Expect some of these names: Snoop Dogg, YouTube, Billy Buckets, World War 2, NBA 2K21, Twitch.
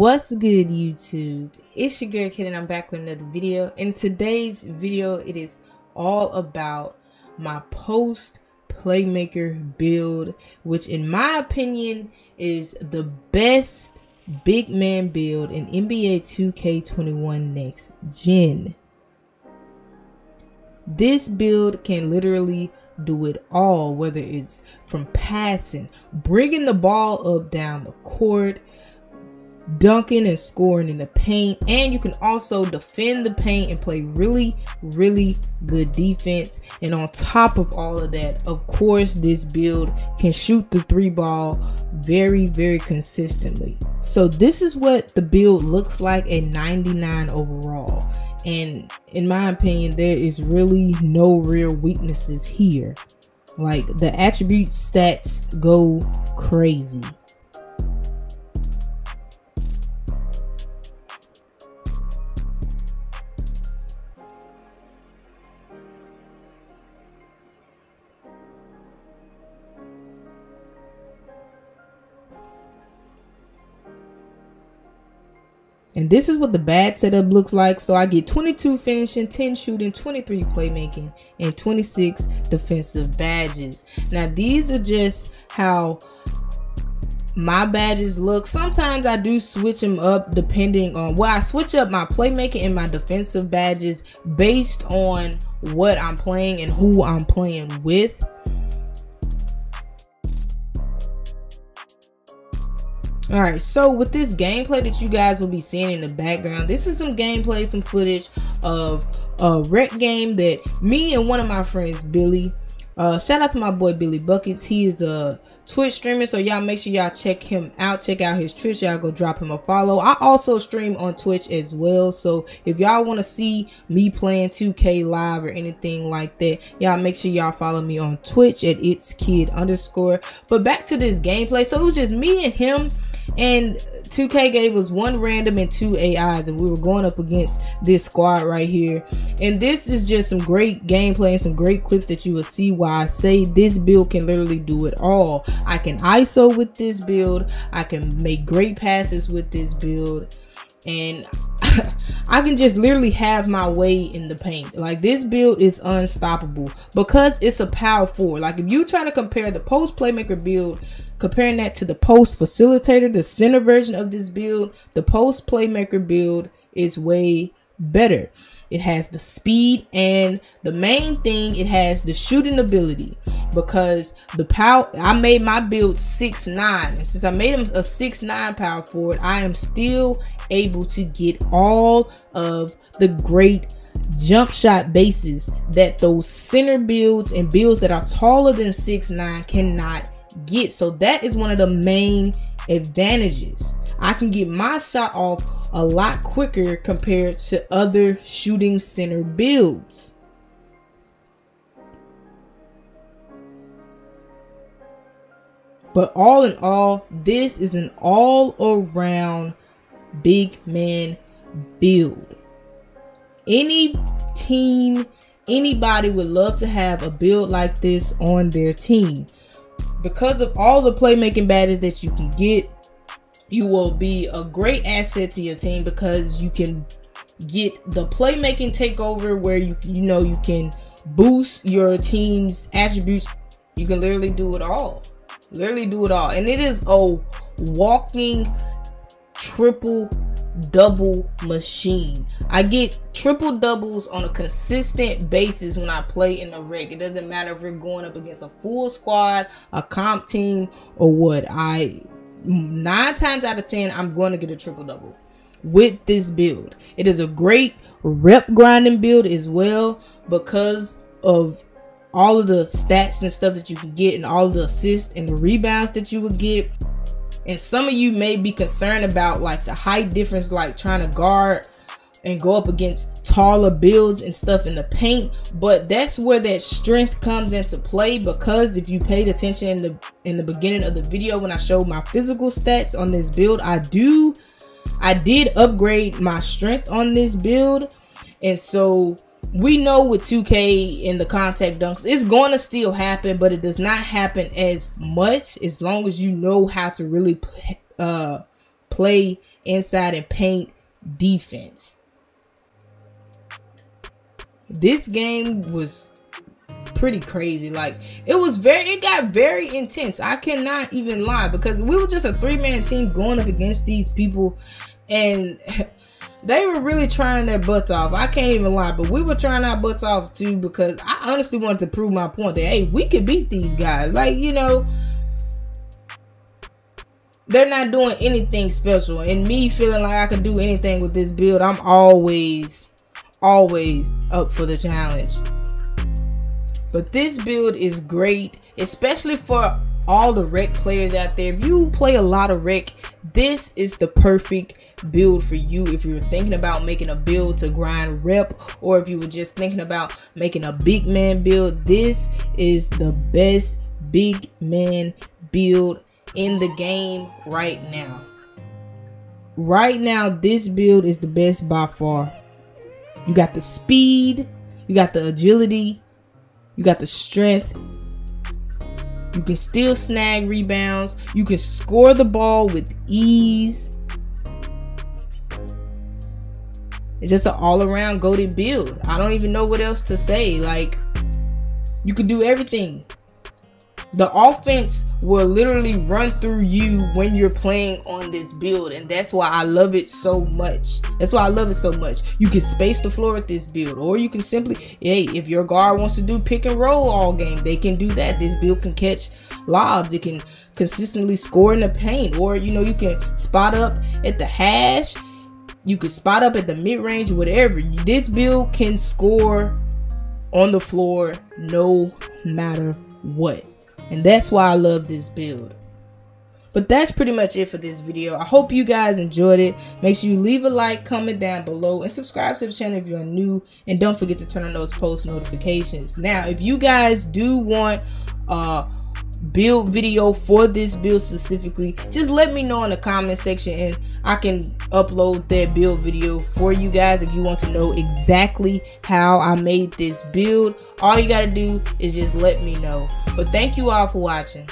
What's good, YouTube? It's your girl Kid and I'm back with another video. In today's video, it is all about my post playmaker build, which in my opinion is the best big man build in NBA 2K21 next gen. This build can literally do it all, whether it's from passing, bringing the ball up down the court, dunking and scoring in the paint, and you can also defend the paint and play really good defense. And on top of all of that, of course, this build can shoot the three ball very consistently. So this is what the build looks like at 99 overall, and in my opinion there is really no real weaknesses here. Like, the attribute stats go crazy. And this is what the bad setup looks like. So I get 22 finishing, 10 shooting, 23 playmaking, and 26 defensive badges. Now these are just how my badges look. Sometimes I do switch them up depending on, well, I switch up my playmaking and my defensive badges based on what I'm playing and who I'm playing with. Alright, so with this gameplay that you guys will be seeing in the background, this is some gameplay, some footage of a rec game that me and one of my friends, Billy, shout out to my boy Billy Buckets. He is a Twitch streamer, so y'all make sure y'all check him out, check out his Twitch, y'all go drop him a follow. I also stream on Twitch as well, so if y'all want to see me playing 2K live or anything like that, y'all make sure y'all follow me on Twitch at itskid_. But back to this gameplay, so it was just me and him, and 2K gave us one random and two AIs, and we were going up against this squad right here. And this is just some great gameplay and some great clips that you will see why I say this build can literally do it all. I can ISO with this build, I can make great passes with this build, and I can just literally have my way in the paint. Like, this build is unstoppable because it's a power forward. Like, if you try to compare the post playmaker build, comparing that to the post facilitator, the center version of this build, the post playmaker build is way better. It has the speed, and the main thing, it has the shooting ability, because the power, I made my build 6'9", and since I made him a 6'9" power forward, I am still able to get all of the great jump shot bases that those center builds and builds that are taller than 6'9" cannot get. So that is one of the main advantages. I can get my shot off a lot quicker compared to other shooting center builds. But all in all, this is an all-around big man build. Any team, anybody would love to have a build like this on their team. Because of all the playmaking badges that you can get, you will be a great asset to your team, because you can get the playmaking takeover where you know, you can boost your team's attributes. You can literally do it all. Literally do it all. And it is a walking triple double machine. I get triple doubles on a consistent basis when I play in the rec. It doesn't matter if we're going up against a full squad, a comp team, or what. 9 times out of 10 I'm going to get a triple double with this build. It is a great rep grinding build as well, because of all of the stats and stuff that you can get, and all the assists and the rebounds that you would get. And some of you may be concerned about, like, the height difference, like trying to guard and go up against taller builds and stuff in the paint, but that's where that strength comes into play. Because if you paid attention in the beginning of the video when I showed my physical stats on this build, I did upgrade my strength on this build. And so we know with 2K in the contact dunks, it's going to still happen, but it does not happen as much, as long as you know how to really play inside and paint defense. This game was pretty crazy. Like, it was it got very intense. I cannot even lie, because we were just a three-man team going up against these people, and they were really trying their butts off. I can't even lie, but we were trying our butts off too, because I honestly wanted to prove my point that, hey, we could beat these guys. Like, you know, they're not doing anything special. And me feeling like I could do anything with this build, I'm always up for the challenge. But this build is great, especially for all the rec players out there. If you play a lot of rec, this is the perfect build for you. If you're thinking about making a build to grind rep, or if you were just thinking about making a big man build, this is the best big man build in the game right now. Right now, this build is the best by far. You got the speed, you got the agility, you got the strength. You can still snag rebounds. You can score the ball with ease. It's just an all-around goated build. I don't even know what else to say. Like, you can do everything. The offense will literally run through you when you're playing on this build, and that's why I love it so much. That's why I love it so much. You can space the floor with this build, or you can simply, hey, if your guard wants to do pick and roll all game, they can do that. This build can catch lobs. It can consistently score in the paint, or, you know, you can spot up at the hash. You can spot up at the mid-range, whatever. This build can score on the floor no matter what. And that's why I love this build. But that's pretty much it for this video. I hope you guys enjoyed it. Make sure you leave a like, comment down below, and subscribe to the channel if you're new. And don't forget to turn on those post notifications. Now, if you guys do want build video for this build specifically, just let me know in the comment section and I can upload that build video for you guys. If you want to know exactly how I made this build, all you gotta do is just let me know. But thank you all for watching.